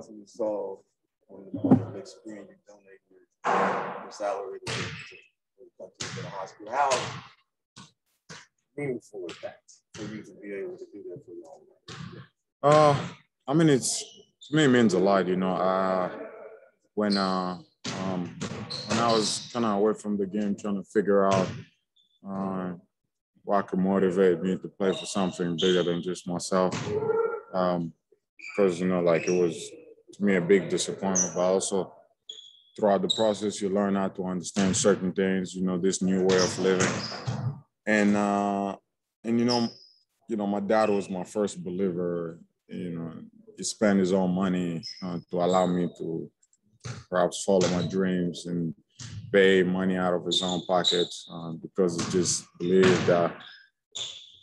That's what we saw on the next screen. You donate your salary to the hospital. How meaningful is that for you to be able to do that for your own life? I mean, to me, it means a lot, you know. When I was kind of away from the game, trying to figure out what could motivate me to play for something bigger than just myself, because you know, like, it was to me a big disappointment. But also, throughout the process, you learn how to understand certain things. You know, this new way of living, and you know, my dad was my first believer. You know, he spent his own money to allow me to perhaps follow my dreams and pay money out of his own pocket because he just believed that,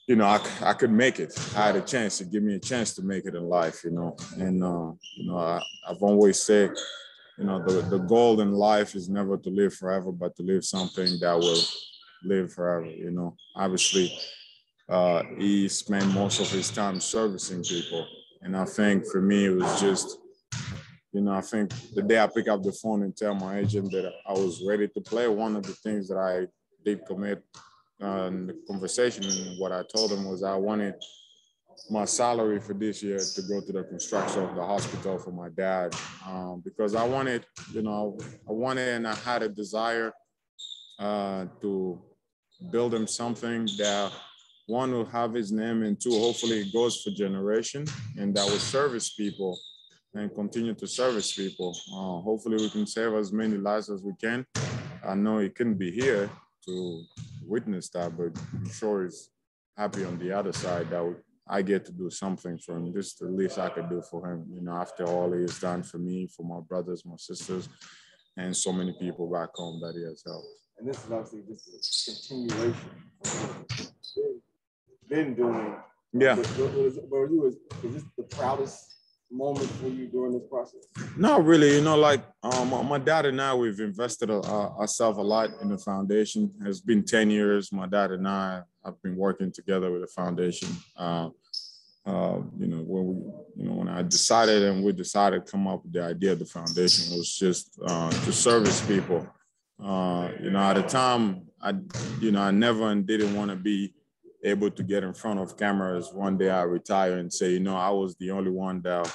you know, I could make it. I had a chance. It gave me a chance to make it in life, you know. And, you know, I've always said, you know, the goal in life is never to live forever, but to live something that will live forever, you know. Obviously, he spent most of his time servicing people. And I think for me, it was just, you know, I think the day I pick up the phone and tell my agent that I was ready to play, one of the things that I did commit in the conversation and what I told him was I wanted my salary for this year to go to the construction of the hospital for my dad, because I wanted, you know, and I had a desire to build him something that, one, will have his name, and two, hopefully it goes for generation, and that will service people and continue to service people. Hopefully we can save as many lives as we can. I know he couldn't be here to witness that, but I'm sure he's happy on the other side that I get to do something for him. This is the least I could do for him, you know, after all he has done for me, for my brothers, my sisters, and so many people back home that he has helped. And this is obviously just a continuation. Been doing. Yeah. Is this the proudest moment for you during this process? Not really. You know, like my dad and I, we've invested ourselves a lot in the foundation. It's been 10 years. My dad and I have been working together with the foundation. You know, when I decided and we decided to come up with the idea of the foundation, it was just to service people. You know, at the time, I never and didn't want to be able to get in front of cameras. One day I retire and say, you know, I was the only one that,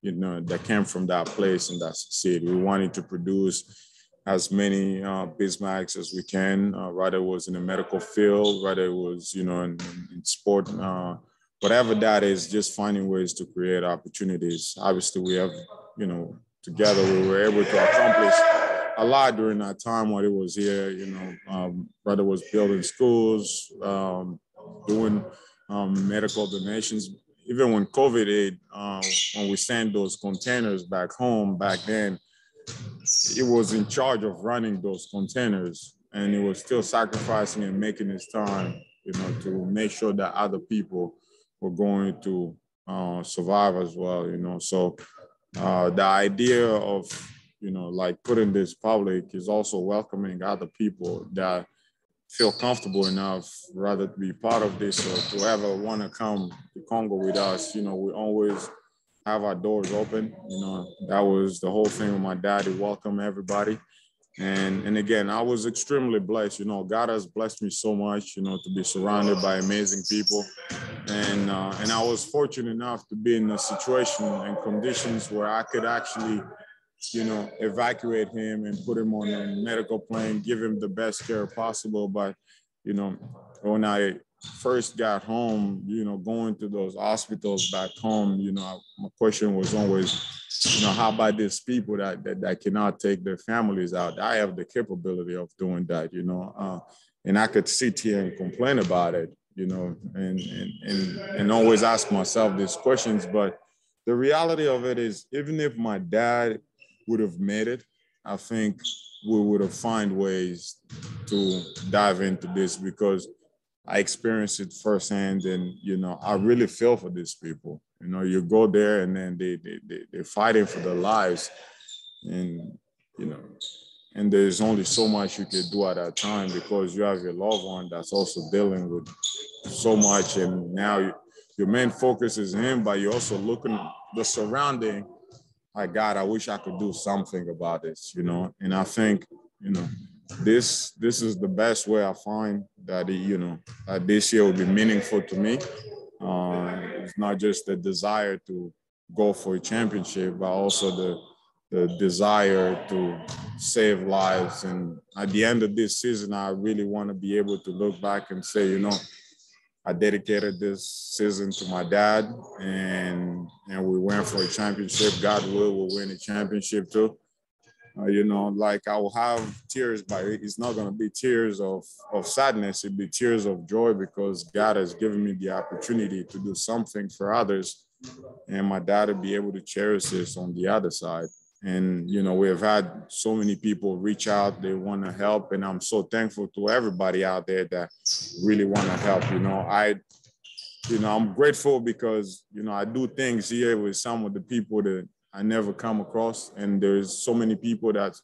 you know, that came from that place and that succeeded. We wanted to produce as many Bismacks as we can, whether it was in the medical field, whether it was, you know, in sport, whatever that is, just finding ways to create opportunities. Obviously we have, you know, together we were able to accomplish a lot during that time while it was here, you know, whether it was building schools, doing medical donations. Even when COVID hit, when we sent those containers back home back then, it was in charge of running those containers, and it was still sacrificing and making his time, you know, to make sure that other people were going to survive as well, you know. So the idea of, you know, like, putting this public is also welcoming other people that feel comfortable enough rather to be part of this or to ever want to come to Congo with us. You know, we always have our doors open. You know, that was the whole thing with my dad, to welcome everybody. And again, I was extremely blessed. You know, God has blessed me so much, you know, to be surrounded by amazing people. And I was fortunate enough to be in a situation and conditions where I could actually, you know, evacuate him and put him on a medical plane, give him the best care possible. But, you know, when I first got home, you know, going to those hospitals back home, you know, my question was always, you know, how about these people that cannot take their families out? I have the capability of doing that, you know, and I could sit here and complain about it, you know, and always ask myself these questions. But the reality of it is, even if my dad would have made it, I think we would have found ways to dive into this, because I experienced it firsthand, and, you know, I really feel for these people. You know, you go there and then they're fighting for their lives, and, you know, and there's only so much you can do at that time, because you have your loved one that's also dealing with so much, and now your main focus is him, but you're also looking at the surrounding my God, I wish I could do something about this, you know. And I think, you know, this is the best way I find that, you know, that this year will be meaningful to me. It's not just the desire to go for a championship, but also the desire to save lives. And at the end of this season, I really want to be able to look back and say, you know, I dedicated this season to my dad, and we went for a championship. God will, we'll win a championship too. You know, like, I will have tears, but it's not going to be tears of sadness. It'll be tears of joy, because God has given me the opportunity to do something for others, and my dad will be able to cherish this on the other side. And, you know, we have had so many people reach out. They want to help. And I'm so thankful to everybody out there that really want to help. You know, I'm grateful because, you know, I do things here with some of the people that I never come across. And there's so many people that's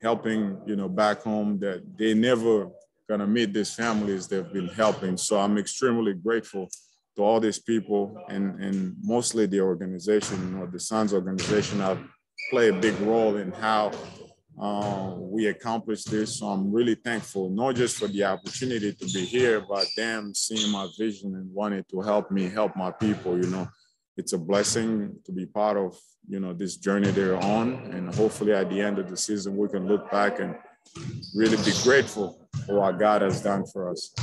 helping, you know, back home that they never going to meet these families they've been helping. So I'm extremely grateful to all these people, and mostly the organization, you know, the Suns organization out play a big role in how we accomplish this. So I'm really thankful, not just for the opportunity to be here, but them seeing my vision and wanting to help me help my people. You know, it's a blessing to be part of, you know, this journey they're on. And hopefully at the end of the season, we can look back and really be grateful for what God has done for us.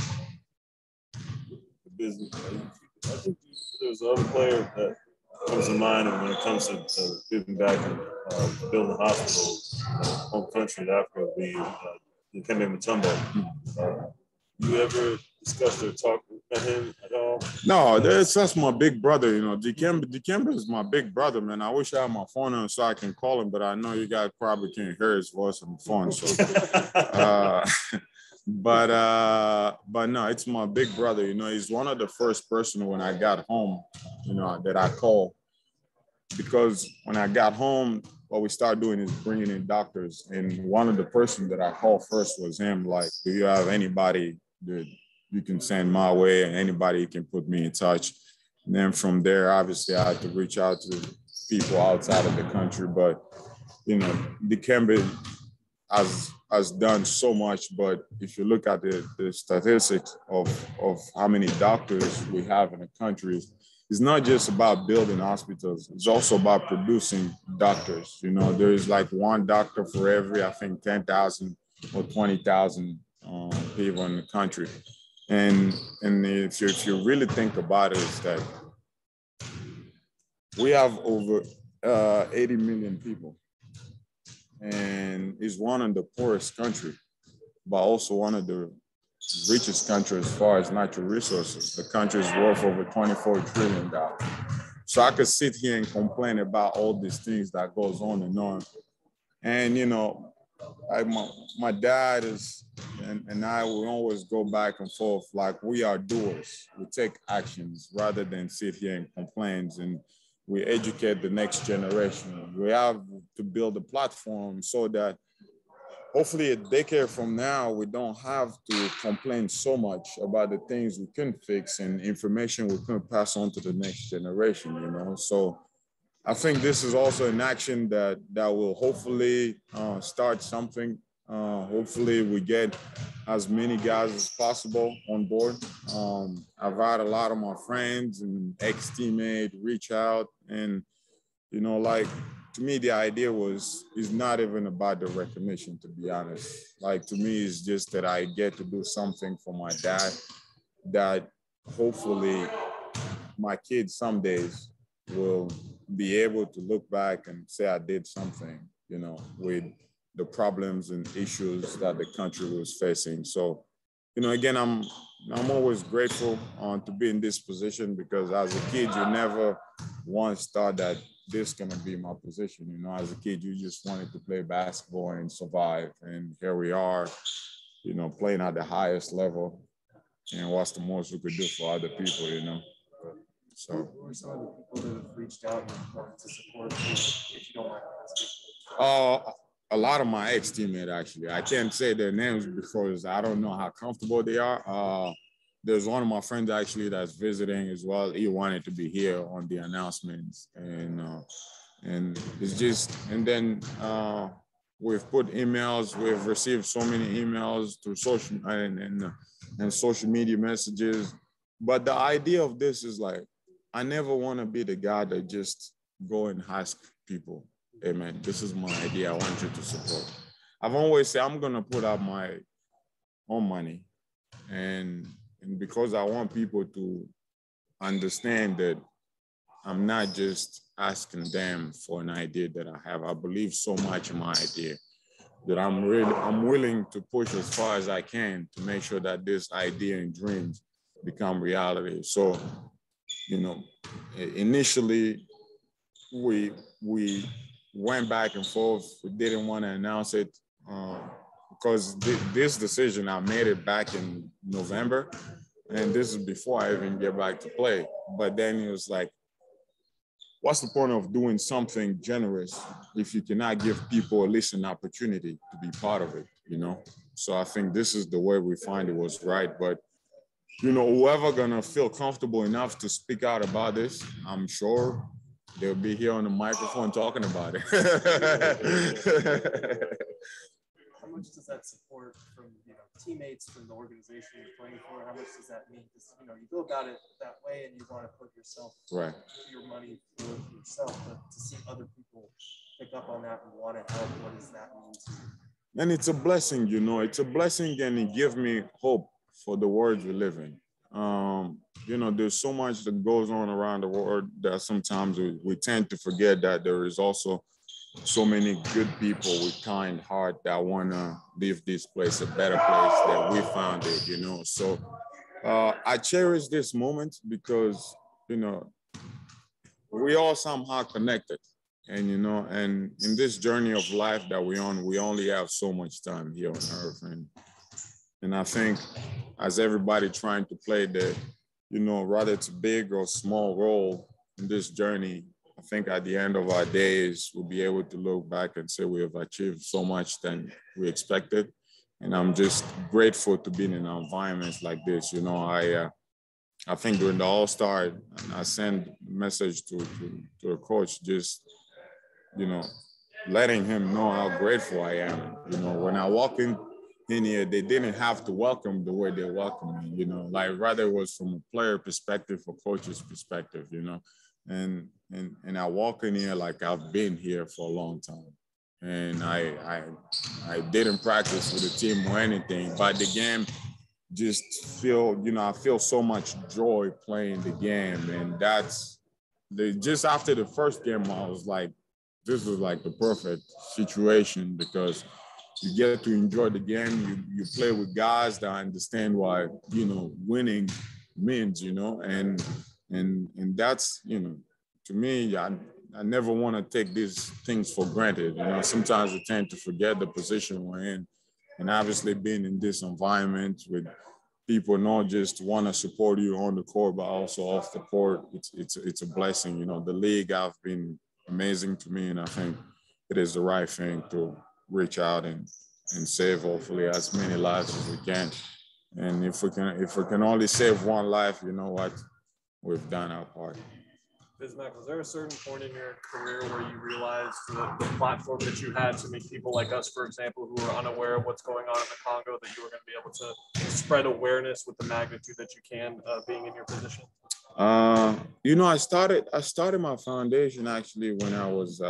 The business, I think there's another player that comes to mind, and when it comes to giving back and building hospitals in the home country, Africa, being Dikembe Mutombo. You ever discussed or talked with him at all? No, that's my big brother. You know, Dikembe is my big brother, man. I wish I had my phone on so I can call him, but I know you guys probably can't hear his voice on the phone. So, but no, it's my big brother. You know, he's one of the first person when I got home, you know, that I called, because when I got home, what we started doing is bringing in doctors. And one of the person that I called first was him. Like, do you have anybody that you can send my way, and anybody you can put me in touch? And then from there, obviously I had to reach out to people outside of the country, but, you know, Dikembe has done so much. But if you look at the statistics of how many doctors we have in the country, it's not just about building hospitals. It's also about producing doctors. You know, there is like one doctor for every, I think, 10,000 or 20,000 people in the country. And if you really think about it, is that we have over 80 million people. And is one of the poorest country, but also one of the richest country as far as natural resources. The country is worth over $24 trillion. So I could sit here and complain about all these things that goes on and on. And, you know, my dad is, and I will always go back and forth. Like, we are doers. We take actions rather than sit here and complain. And we educate the next generation. We have to build a platform so that hopefully a decade from now, we don't have to complain so much about the things we couldn't fix and information we couldn't pass on to the next generation, you know? So I think this is also an action that will hopefully start something. Hopefully we get as many guys as possible on board. I've had a lot of my friends and ex-teammates reach out, and, you know, like, to me, the idea is not even about the recognition, to be honest. Like, to me, it's just that I get to do something for my dad that hopefully my kids some days will be able to look back and say I did something, you know, with the problems and issues that the country was facing. So, you know, again, I'm always grateful to be in this position, because as a kid, you never once thought that this is gonna be my position. You know, as a kid, you just wanted to play basketball and survive. And here we are, you know, playing at the highest level. And what's the most we could do for other people, you know? So. Who are some of the people that have reached out to support you, if you don't mind asking? A lot of my ex-teammates, actually. I can't say their names because I don't know how comfortable they are. There's one of my friends, actually, that's visiting as well. He wanted to be here on the announcements. And And it's just, and then we've put emails, we've received so many emails through social and social media messages. But the idea of this is like, I never want to be the guy that just go and ask people, hey man, this is my idea, I want you to support. I've always said, I'm going to put out my own money. And because I want people to understand that I'm not just asking them for an idea that I have. I believe so much in my idea that I'm willing to push as far as I can to make sure that this idea and dreams become reality. So, you know, initially we went back and forth. We didn't want to announce it because this decision, I made it back in November. And this is before I even get back to play. But then it was like, what's the point of doing something generous if you cannot give people at least an opportunity to be part of it, you know? So I think this is the way we find it was right. But, you know, whoever gonna feel comfortable enough to speak out about this, I'm sure they'll be here on the microphone talking about it. How much does that support from, you know, teammates, from the organization you're playing for? How much does that mean? Because, you know, you go about it that way and you want to put yourself, right, your money through yourself, but to see other people pick up on that and want to help, what does that mean to you? And it's a blessing, you know, it's a blessing, and it gives me hope for the world we live in. You know, there's so much that goes on around the world that sometimes we tend to forget that there is also so many good people with kind heart that want to leave this place a better place that we found it, you know. So I cherish this moment because, you know, we all somehow connected. And, you know, and in this journey of life that we're on, we only have so much time here on earth. And I think as everybody trying to play the, you know, rather it's a big or small role in this journey, I think at the end of our days, we'll be able to look back and say we have achieved so much than we expected. And I'm just grateful to be in an environment like this. You know, I think during the All-Star, I sent a message to the coach, just, you know, letting him know how grateful I am. You know, when I walk in here, they didn't have to welcome the way they welcomed me, you know, like rather it was from a player perspective or coach's perspective, you know, and I walk in here like I've been here for a long time. And I didn't practice with the team or anything, but the game just feel, you know, I feel so much joy playing the game. And that's, just after the first game, I was like, this is like the perfect situation because you get to enjoy the game. You play with guys that understand why, you know, winning means, you know, and that's, you know, to me, I never want to take these things for granted. You know, sometimes we tend to forget the position we're in, and obviously being in this environment with people not just want to support you on the court, but also off the court, it's a blessing. You know, the league has been amazing to me, and I think it is the right thing to reach out and save hopefully as many lives as we can. And if we can only save one life, you know what, we've done our part. Bismack, was there a certain point in your career where you realized that the platform that you had to make people like us, for example, who are unaware of what's going on in the Congo, that you were going to be able to spread awareness with the magnitude that you can, being in your position? You know, I started my foundation actually when I was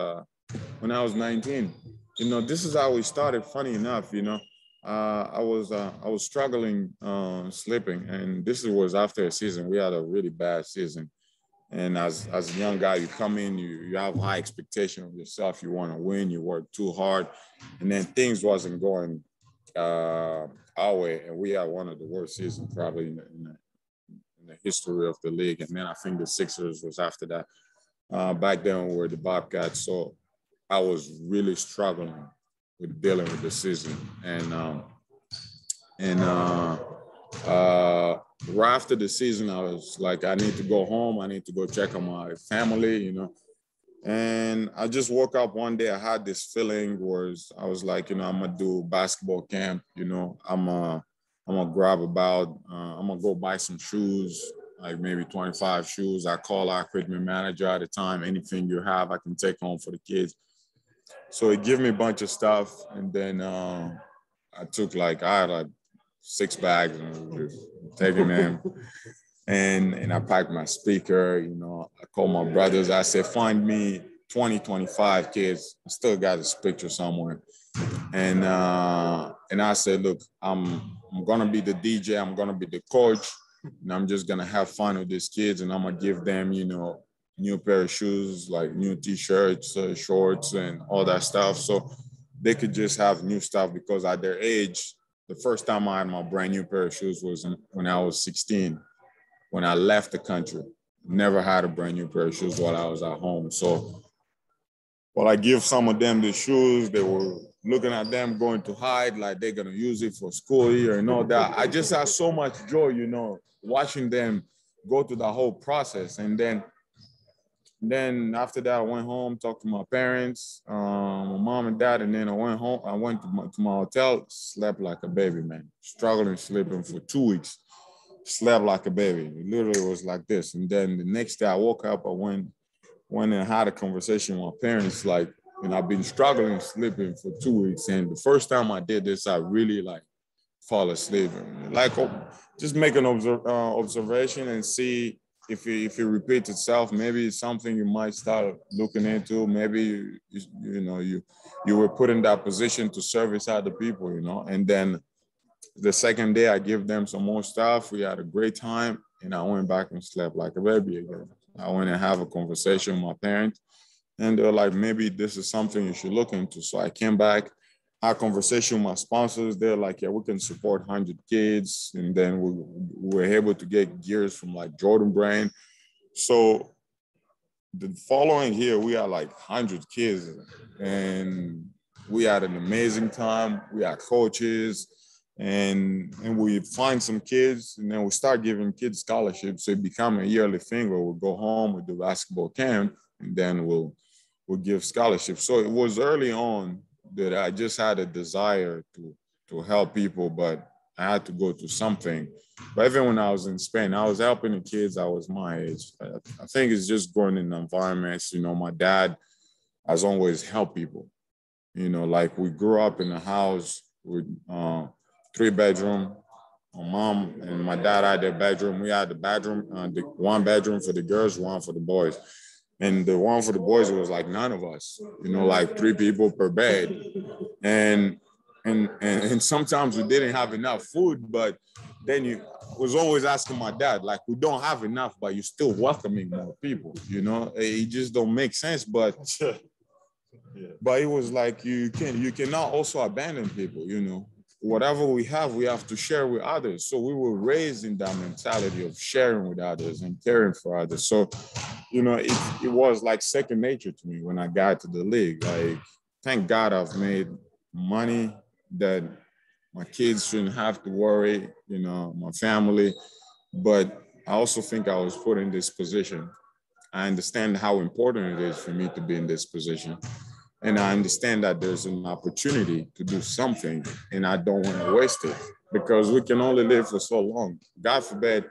19. You know, this is how we started. Funny enough, you know, I was struggling sleeping, and this was after a season. We had a really bad season, and as a young guy, you come in, you have high expectation of yourself. You want to win. You work too hard, and then things wasn't going our way, and we had one of the worst seasons probably in the history of the league. And then I think the Sixers was after that. Back then, we were the Bobcats, so I was really struggling with dealing with the season. And right after the season, I was like, I need to go home. I need to go check on my family, you know? And I just woke up one day, I had this feeling was, I was like, you know, I'm gonna do basketball camp, you know, I'm gonna grab about, I'm gonna go buy some shoes, like maybe 25 shoes. I call our equipment manager at the time, anything you have, I can take home for the kids. So he gave me a bunch of stuff. And then I took like, I had like 6 bags and taking them. And I packed my speaker, you know, I called my brothers. I said, find me 20, 25 kids. I still got this picture somewhere. And I said, look, I'm going to be the DJ. I'm going to be the coach. And I'm just going to have fun with these kids. And I'm going to give them, you know, new pair of shoes, like new T-shirts, shorts, and all that stuff. So they could just have new stuff because at their age, the first time I had my brand new pair of shoes was when I was 16, when I left the country. Never had a brand new pair of shoes while I was at home. So while I give some of them the shoes, they were looking at them going to hide, like they're going to use it for school year and all that. I just had so much joy, you know, watching them go through the whole process. And then after that, I went home, talked to my parents, my mom and dad, and then I went home. I went to my hotel, slept like a baby, man. Struggling sleeping for 2 weeks. Slept like a baby. It literally was like this. And then the next day I woke up, I went and had a conversation with my parents, like, and I've been struggling sleeping for 2 weeks. And the first time I did this, I really like fall asleep. And, like, just make an observation and see if it repeats itself. Maybe it's something you might start looking into. Maybe you were put in that position to service other people, you know. And then the second day, I gave them some more stuff. We had a great time, and I went back and slept like a baby again. I went and have a conversation with my parents, and they were like, maybe this is something you should look into. So I came back, had a conversation with my sponsors. They're like, yeah, we can support 100 kids. And then we were able to get gears from like Jordan Brand. So the following year, we had like 100 kids, and we had an amazing time. We had coaches. And we find some kids, and then we start giving kids scholarships. So it become a yearly thing where we'll go home, we'll do basketball camp, and then we'll give scholarships. So it was early on that I just had a desire to help people, but I had to go to something. But even when I was in Spain, I was helping the kids that was my age. I think it's just growing in environments. You know, my dad has always helped people. You know, like we grew up in a house with 3-bedroom. My mom and my dad had their bedroom. We had the bedroom, the one bedroom for the girls, one for the boys. And the one for the boys, it was like none of us, you know, like 3 people per bed. And sometimes we didn't have enough food, but then I was always asking my dad, like, we don't have enough, but you're still welcoming more people, you know? It just don't make sense, but but it was like, you cannot also abandon people, you know? Whatever we have to share with others. So we were raised in that mentality of sharing with others and caring for others. So, you know, it was like second nature to me when I got to the league. Like, thank God I've made money that my kids shouldn't have to worry, you know, my family. But I also think I was put in this position. I understand how important it is for me to be in this position. And I understand that there's an opportunity to do something, and I don't want to waste it because we can only live for so long. God forbid,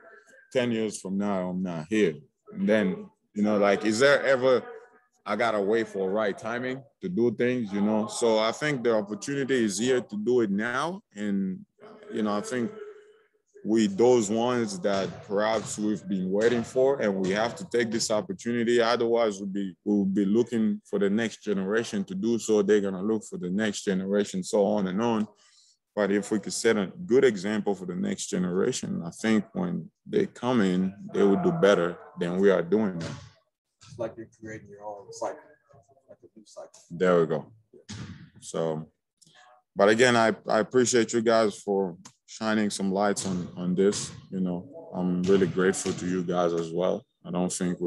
10 years from now, I'm not here. And then, you know, like, is there ever, I got to wait for right timing to do things, you know? So I think the opportunity is here to do it now. And, you know, I think those ones that perhaps we've been waiting for, and we have to take this opportunity. Otherwise, we'll be looking for the next generation to do so. They're going to look for the next generation, so on and on. But if we could set a good example for the next generation, I think when they come in, they will do better than we are doing now. It's like you're creating your own cycle, like a new cycle. There we go. So, but again, I appreciate you guys for shining some lights on this. You know, I'm really grateful to you guys as well. I don't think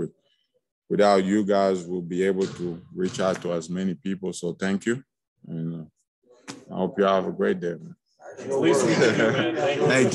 without you guys, we'll be able to reach out to as many people. So thank you. And I hope you all have a great day, man. Thank you.